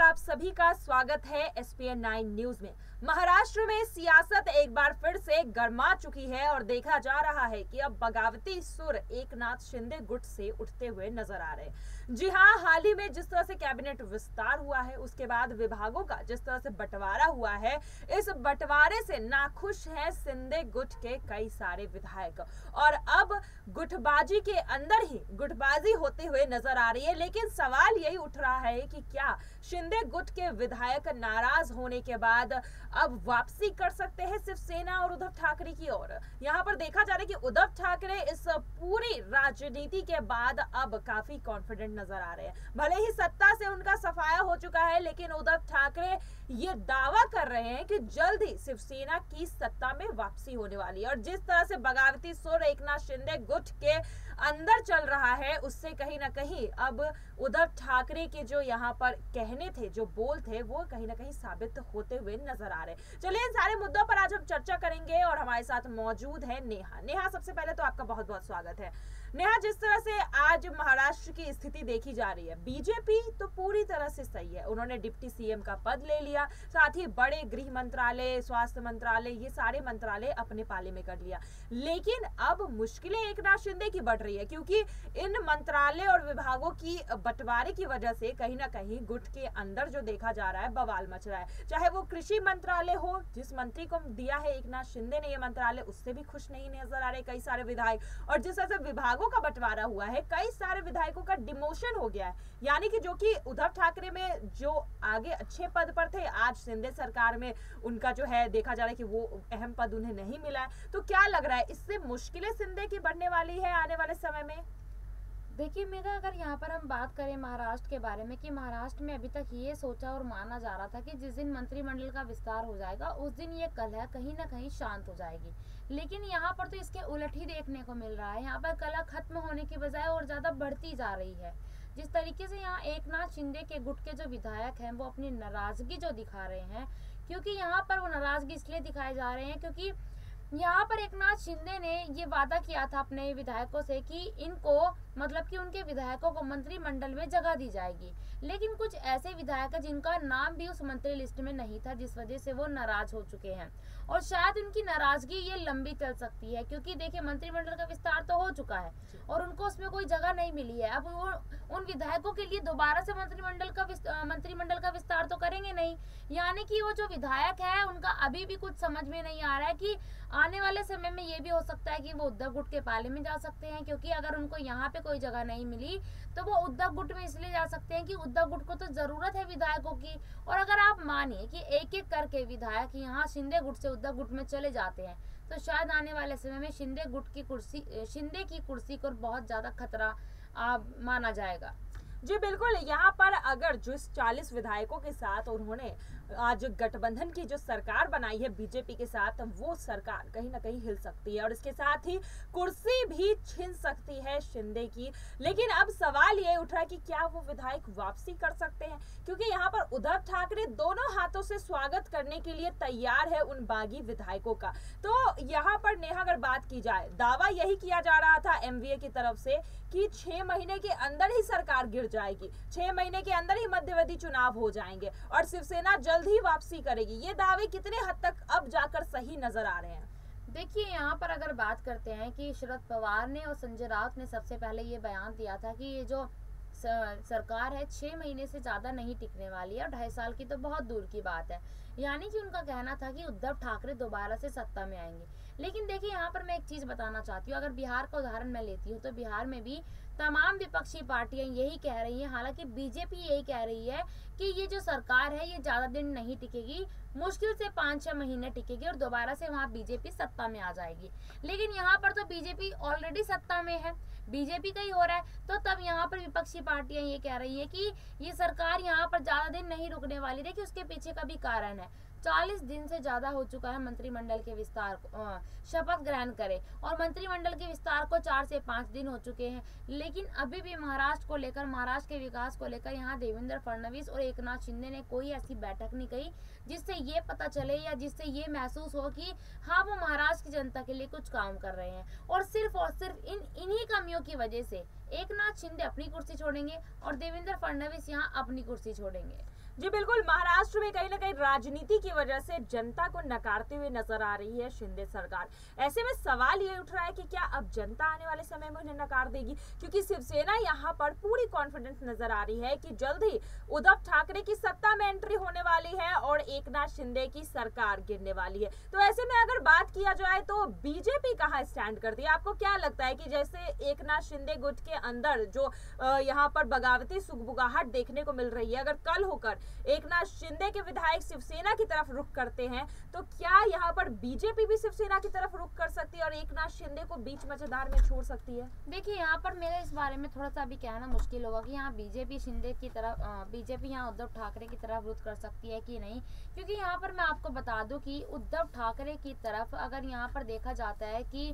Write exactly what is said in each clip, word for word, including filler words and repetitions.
नमस्कार, आप सभी का स्वागत है S P N nine news में। महाराष्ट्र में सियासत एक बार फिर से गर्मा चुकी है और देखा जा रहा है कि अब बगावती सुर एकनाथ शिंदे गुट से उठते हुए नजर आ रहे हैं। जी हाँ, हाल ही में जिस तरह से कैबिनेट विस्तार हुआ है, उसके बाद विभागों का जिस तरह से बंटवारा हुआ है, इस बंटवारे से नाखुश है शिंदे गुट के कई सारे विधायक और अब गुटबाजी के अंदर ही गुटबाजी होते हुए नजर आ रही है। लेकिन सवाल यही उठ रहा है कि क्या शिंदे गुट के विधायक नाराज होने के बाद अब वापसी कर सकते हैं शिवसेना और उद्धव ठाकरे की ओर। यहाँ पर देखा जा रहा है कि उद्धव ठाकरे इस पूरी राजनीति के बाद अब काफी कॉन्फिडेंट नजर आ रहे हैं। भले ही सत्ता से उनका सफाया हो चुका है, लेकिन उद्धव ठाकरे ये दावा कर रहे हैं कि जल्द ही शिवसेना की सत्ता में वापसी होने वाली है। और जिस तरह से बगावती सुर एकनाथ शिंदे गुट के अंदर चल रहा है, उससे कहीं ना कहीं अब उद्धव ठाकरे के जो यहाँ पर कहने थे, जो बोल थे, वो कहीं ना कहीं साबित होते हुए नजर आ रहे हैं। चलिए, इन सारे मुद्दों पर आज हम चर्चा करेंगे और हमारे साथ मौजूद है नेहा। नेहा, सबसे पहले तो आपका बहुत बहुत स्वागत है। नेहा, जिस तरह से आज महाराष्ट्र की स्थिति देखी जा रही है, बीजेपी तो पूरी तरह से सही है, उन्होंने डिप्टी सीएम का पद ले लिया, साथ ही बड़े गृह मंत्रालय, स्वास्थ्य मंत्रालय, ये सारे मंत्रालय अपने पाले में कर लिया। लेकिन अब मुश्किलें एकनाथ शिंदे की बढ़ रही है, क्योंकि इन मंत्रालय और विभागों की बंटवारे की वजह से कहीं ना कहीं गुट के अंदर जो देखा जा रहा है बवाल मच रहा है। चाहे वो कृषि मंत्रालय हो, जिस मंत्री को दिया है एकनाथ शिंदे ने ये मंत्रालय, उससे भी खुश नहीं नजर आ रहे कई सारे विधायक। और जिस तरह से विभाग का बंटवारा हुआ है, कई सारे विधायकों का डिमोशन हो गया है, यानी कि जो कि उद्धव ठाकरे में जो आगे अच्छे पद पर थे, आज शिंदे सरकार में उनका जो है देखा जा रहा है कि वो अहम पद उन्हें नहीं मिला है। तो क्या लग रहा है, इससे मुश्किलें शिंदे की बढ़ने वाली है आने वाले समय में? देखिए मेघा, अगर यहाँ पर हम बात करें महाराष्ट्र के बारे में कि महाराष्ट्र में अभी तक ये सोचा और माना जा रहा था कि जिस दिन मंत्रिमंडल का विस्तार हो जाएगा उस दिन ये कलह कहीं ना कहीं शांत हो जाएगी, लेकिन यहाँ पर तो इसके उलट ही देखने को मिल रहा है। यहाँ पर कलह खत्म होने की बजाय और ज़्यादा बढ़ती जा रही है। जिस तरीके से यहाँ एकनाथ शिंदे के गुट के जो विधायक हैं वो अपनी नाराज़गी जो दिखा रहे हैं, क्योंकि यहाँ पर वो नाराज़गी इसलिए दिखाए जा रहे हैं क्योंकि यहाँ पर एकनाथ शिंदे ने ये वादा किया था अपने विधायकों से कि इनको मतलब कि उनके विधायकों को मंत्रिमंडल में जगह दी जाएगी, लेकिन कुछ ऐसे विधायक हैं जिनका नाम भी उस मंत्री लिस्ट में नहीं था, जिस वजह से वो नाराज हो चुके हैं और शायद उनकी नाराजगी ये लंबी चल सकती है, क्योंकि देखिए मंत्रिमंडल का विस्तार तो हो चुका है और उनको उसमें कोई जगह नहीं मिली है। अब वो उन विधायकों के लिए दोबारा से मंत्रिमंडल का मंत्रिमंडल का विस्तार तो करेंगे नहीं, यानी कि वो जो विधायक है उनका अभी भी कुछ समझ में नहीं आ रहा है कि आने वाले समय में ये भी हो सकता है कि वो उद्धव गुट के पाले में जा सकते हैं, क्योंकि अगर उनको यहाँ पे कोई जगह नहीं मिली तो वो उद्धव गुट में इसलिए जा सकते हैं कि उद्धव गुट को तो ज़रूरत है विधायकों की। और अगर आप मानिए कि एक एक करके विधायक यहाँ शिंदे गुट से उद्धव गुट में चले जाते हैं, तो शायद आने वाले समय में शिंदे गुट की कुर्सी शिंदे की कुर्सी को बहुत ज़्यादा खतरा आप माना जाएगा। जी बिल्कुल, यहाँ पर अगर जिस चालीस विधायकों के साथ उन्होंने आज गठबंधन की जो सरकार बनाई है बीजेपी के साथ, वो सरकार कहीं ना कहीं हिल सकती है और इसके साथ ही कुर्सी भी छीन सकती है शिंदे की। लेकिन अब सवाल ये उठ रहा है कि क्या वो विधायक वापसी कर सकते हैं, क्योंकि यहाँ पर उद्धव ठाकरे दोनों हाथों से स्वागत करने के लिए तैयार है उन बागी विधायकों का। तो यहाँ पर नेहा, अगर बात की जाए, दावा यही किया जा रहा था एम वी ए की तरफ से कि छः महीने के अंदर ही सरकार गिर जाएगी, छः महीने के अंदर ही मध्यावधि चुनाव हो जाएंगे और शिवसेना जल्द ही वापसी करेगी। ये दावे कितने हद तक अब जाकर सही नजर आ रहे हैं? देखिए यहाँ पर अगर बात करते हैं कि शरद पवार ने और संजय राउत ने सबसे पहले ये बयान दिया था कि ये जो सरकार है छः महीने से ज़्यादा नहीं टिकने वाली है और ढाई साल की तो बहुत दूर की बात है, यानी कि उनका कहना था कि उद्धव ठाकरे दोबारा से सत्ता में आएंगे। लेकिन देखिए यहाँ पर मैं एक चीज़ बताना चाहती हूँ, अगर बिहार का उदाहरण मैं लेती हूँ तो बिहार में भी तमाम विपक्षी पार्टियाँ यही कह रही हैं, हालांकि बीजेपी यही कह रही है कि ये जो सरकार है ये ज़्यादा दिन नहीं टिकेगी, मुश्किल से पाँच छः महीने टिकेगी और दोबारा से वहाँ बीजेपी सत्ता में आ जाएगी। लेकिन यहाँ पर तो बीजेपी ऑलरेडी सत्ता में है, बीजेपी का ही हो रहा है, तो तब यहाँ पर विपक्षी पार्टियाँ ये कह रही है कि ये सरकार यहाँ पर ज़्यादा दिन नहीं रुकने वाली। देखिए उसके पीछे का भी कारण है, चालीस दिन से ज़्यादा हो चुका है मंत्रिमंडल के विस्तार को शपथ ग्रहण करे और मंत्रिमंडल के विस्तार को चार से पाँच दिन हो चुके हैं, लेकिन अभी भी महाराष्ट्र को लेकर, महाराष्ट्र के विकास को लेकर यहाँ देवेंद्र फडणवीस और एकनाथ शिंदे ने कोई ऐसी बैठक नहीं कही जिससे ये पता चले या जिससे ये महसूस हो कि हाँ वो महाराष्ट्र की जनता के लिए कुछ काम कर रहे हैं। और सिर्फ और सिर्फ इन इन्हीं कमियों की वजह से एकनाथ शिंदे अपनी कुर्सी छोड़ेंगे और देवेंद्र फडणवीस यहाँ अपनी कुर्सी छोड़ेंगे। जी बिल्कुल, महाराष्ट्र में कहीं ना कहीं राजनीति की वजह से जनता को नकारते हुए नजर आ रही है शिंदे सरकार। ऐसे में सवाल ये उठ रहा है कि क्या अब जनता आने वाले समय में उन्हें नकार देगी, क्योंकि शिवसेना यहाँ पर पूरी कॉन्फिडेंस नजर आ रही है कि जल्द ही उद्धव ठाकरे की सत्ता में एंट्री होने वाली है और एकनाथ शिंदे की सरकार गिरने वाली है। तो ऐसे में अगर बात किया जाए तो बीजेपी कहाँ स्टैंड करती है? आपको क्या लगता है कि जैसे एकनाथ शिंदे गुट के अंदर जो यहाँ पर बगावती सुगबुगाहट देखने को मिल रही है, अगर कल होकर एकनाथ शिंदे के विधायक शिवसेना की तरफ रुख करते हैं तो क्या यहाँ पर बीजेपी भी शिवसेना की तरफ रुख कर सकती है और एकनाथ शिंदे को बीच मजेदार में छोड़ सकती है? देखिए, यहाँ पर मेरा इस बारे में थोड़ा सा अभी कहना मुश्किल होगा कि यहाँ बीजेपी शिंदे की तरफ बीजेपी यहाँ उद्धव ठाकरे की तरफ रुख कर सकती है कि नहीं, क्योंकि यहाँ पर मैं आपको बता दूँ कि उद्धव ठाकरे की तरफ अगर यहाँ पर देखा जाता है कि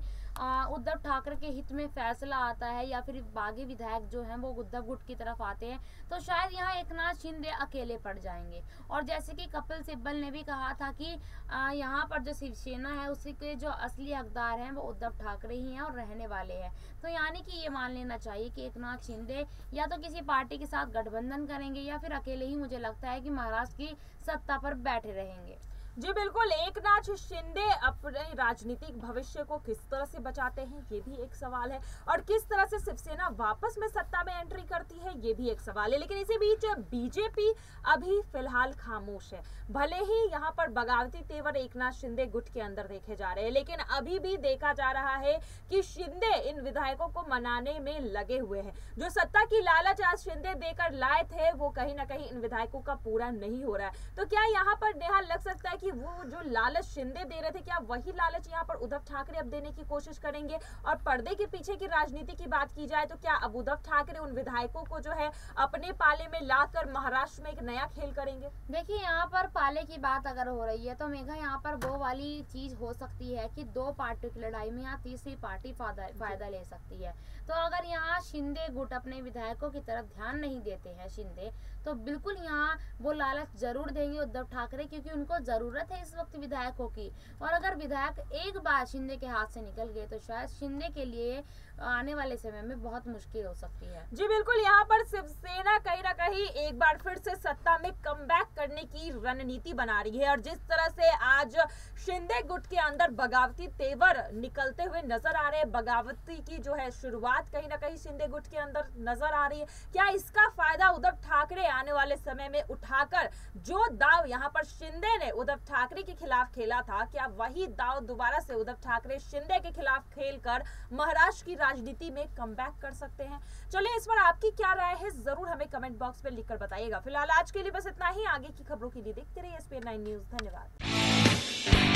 उद्धव ठाकरे के हित में फैसला आता है या फिर बागी विधायक जो हैं वो उद्धव गुट की तरफ आते हैं तो शायद यहाँ एकनाथ शिंदे अकेले पड़ जाएंगे। और जैसे कि कपिल सिब्बल ने भी कहा था कि यहाँ पर जो शिवसेना है उसी के जो असली हकदार हैं वो उद्धव ठाकरे ही हैं और रहने वाले हैं। तो यानी कि ये मान लेना चाहिए कि एकनाथ शिंदे या तो किसी पार्टी के साथ गठबंधन करेंगे या फिर अकेले ही मुझे लगता है कि महाराष्ट्र की सत्ता पर बैठे रहेंगे। जी बिल्कुल, एकनाथ शिंदे अपने राजनीतिक भविष्य को किस तरह से बचाते हैं ये भी एक सवाल है और किस तरह से शिवसेना वापस में सत्ता में एंट्री करती है ये भी एक सवाल है। लेकिन इसी बीच बीजेपी अभी फिलहाल खामोश है। भले ही यहाँ पर बगावती तेवर एकनाथ शिंदे गुट के अंदर देखे जा रहे हैं, लेकिन अभी भी देखा जा रहा है कि शिंदे इन विधायकों को मनाने में लगे हुए हैं। जो सत्ता की लालच आज शिंदे देकर लाए थे वो कहीं ना कहीं इन विधायकों का पूरा नहीं हो रहा है। तो क्या यहाँ पर नेहा लग सकता है कि वो जो लालच शिंदे दे रहे थे क्या वही लालच यहाँ पर उद्धव ठाकरे अब देने की कोशिश करेंगे? और पर्दे के पीछे की राजनीति की बात की जाए तो क्या अब उद्धव ठाकरे उन विधायकों को जो है अपने पाले में लाकर महाराष्ट्र में एक नया खेल करेंगे? देखिए, यहाँ पर पाले की बात अगर हो रही है तो मेघा यहाँ पर वो वाली चीज हो सकती है कि दो पार्टियों की लड़ाई में यहाँ तीसरी पार्टी फायदा ले सकती है। तो अगर यहाँ शिंदे गुट अपने विधायकों की तरफ ध्यान नहीं देते हैं शिंदे तो बिल्कुल यहाँ वो लालच जरूर देंगे उद्धव ठाकरे, क्योंकि उनको जरूरत है इस वक्त विधायकों की। और अगर विधायक एक बार शिंदे के हाथ से निकल गए तो शायद शिंदे के लिए आने वाले समय में बहुत मुश्किल हो सकती है। जी बिल्कुल, यहाँ पर शिवसेना कहीं ना कहीं एक बार फिर से सत्ता में कमबैक करने की रणनीति बना रही है और जिस तरह से आज शिंदे गुट के अंदर बगावती तेवर निकलते हुए नजर आ रहे हैं, बगावती की जो है शुरुआत कहीं ना कहीं शिंदे गुट के अंदर नजर आ रही है। क्या इसका फायदा उद्धव ठाकरे आने वाले समय में उठाकर जो दाव यहाँ पर शिंदे ने उद्धव ठाकरे के खिलाफ खेला था क्या वही दाव दोबारा से उद्धव ठाकरे शिंदे के खिलाफ खेलकर महाराष्ट्र की राजनीति में कमबैक कर सकते हैं? चलिए, इस पर आपकी क्या राय है जरूर हमें कमेंट बॉक्स में लिखकर बताइएगा। फिलहाल आज के लिए बस इतना ही। आगे की खबरों के लिए देखते रहिए S P N nine news. धन्यवाद।